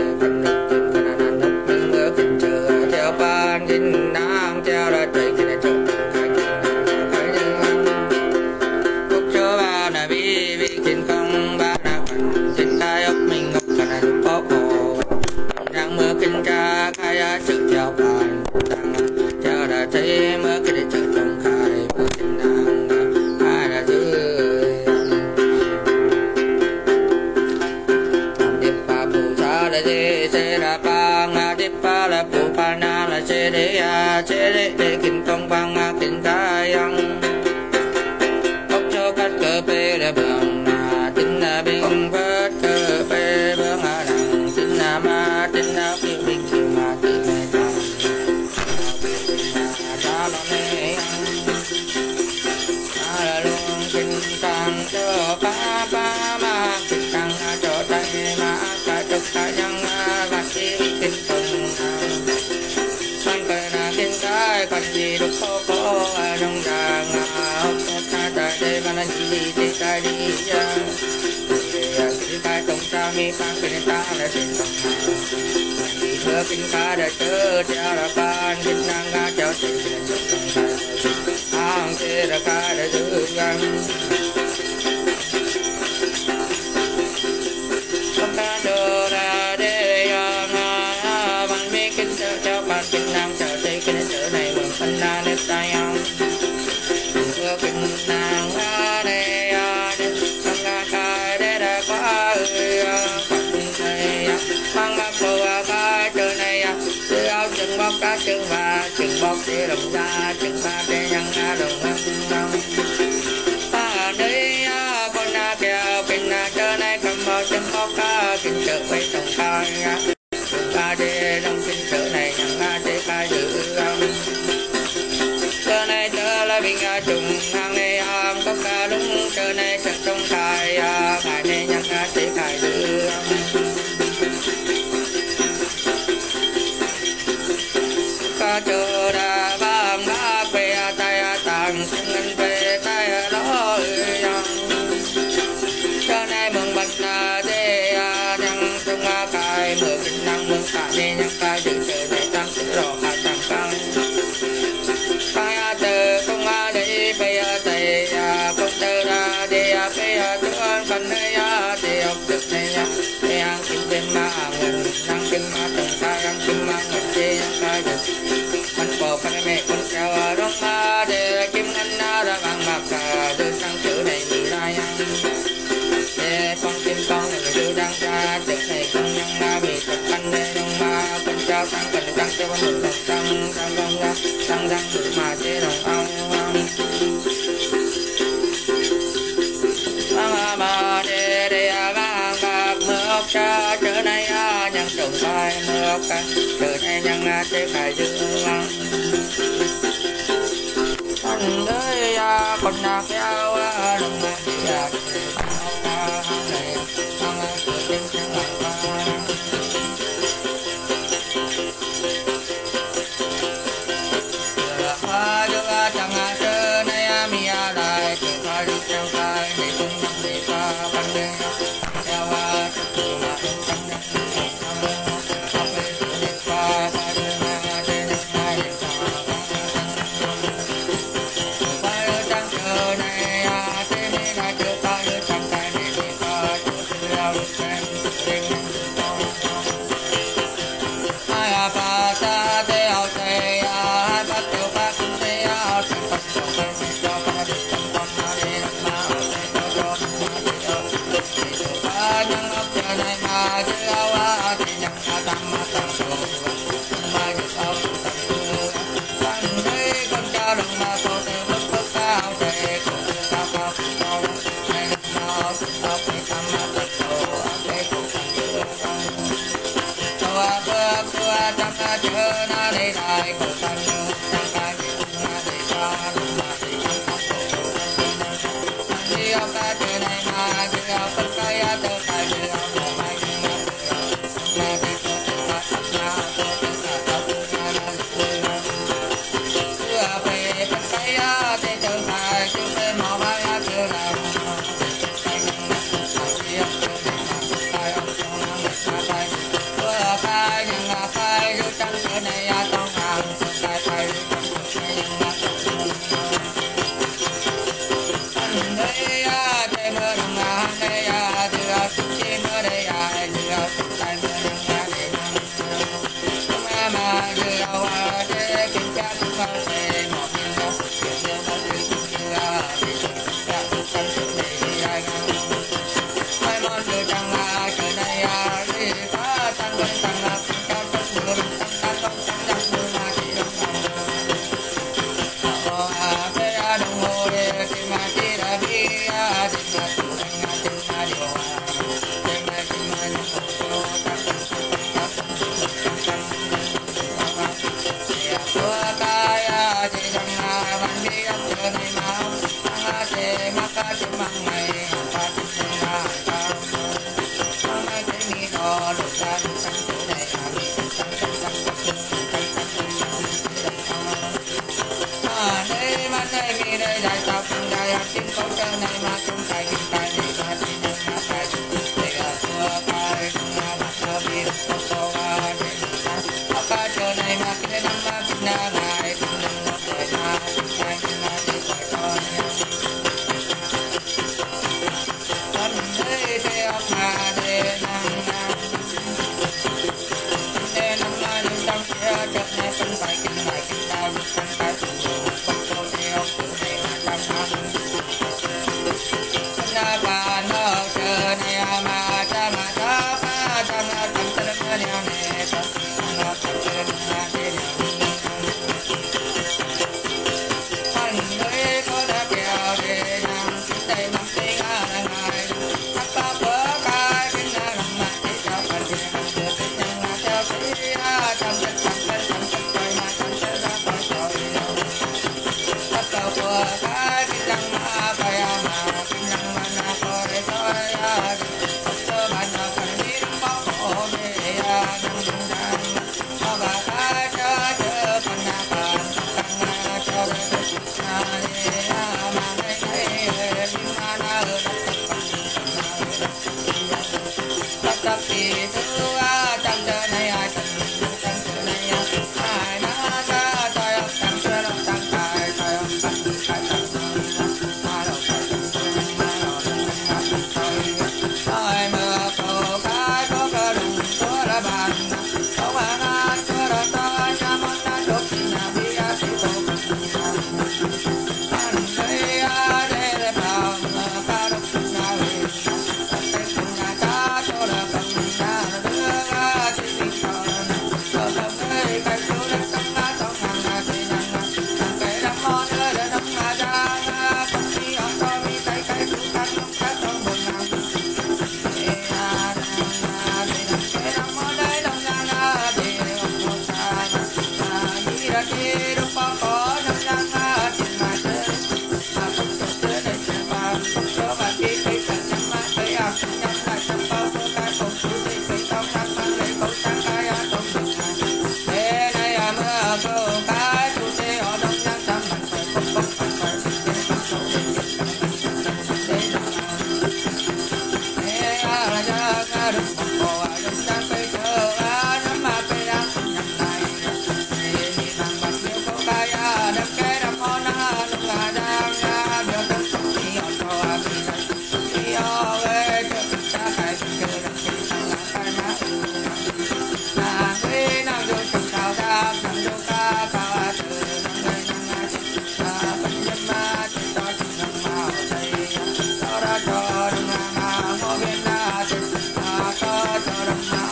Hãy subscribe cho kênh Ghiền Mì Gõ để không bỏ lỡ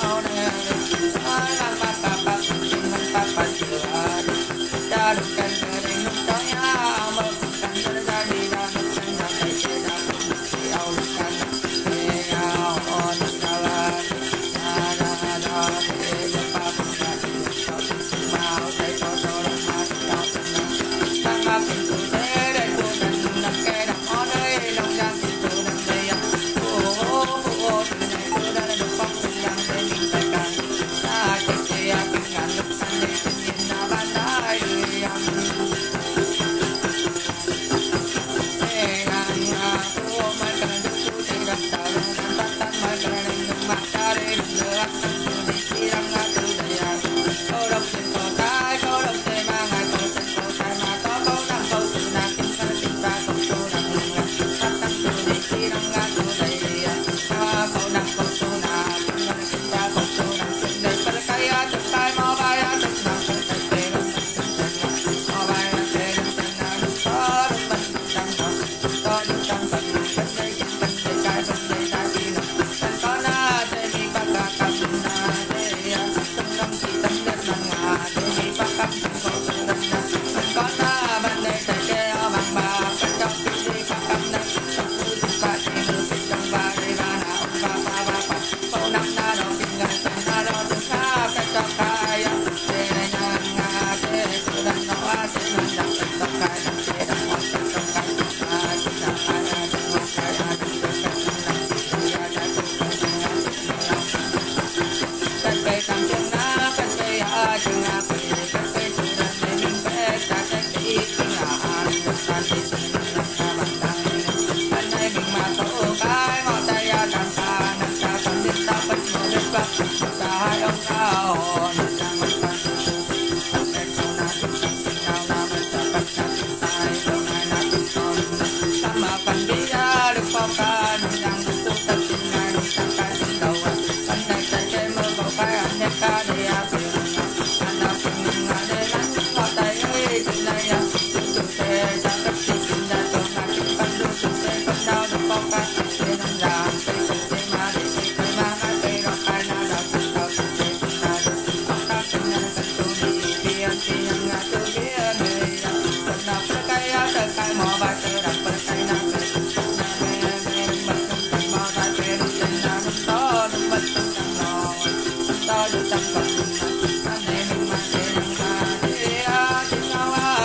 I Hãy subscribe cho kênh Ghiền Mì Gõ để không bỏ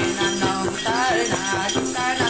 lỡ những video hấp dẫn.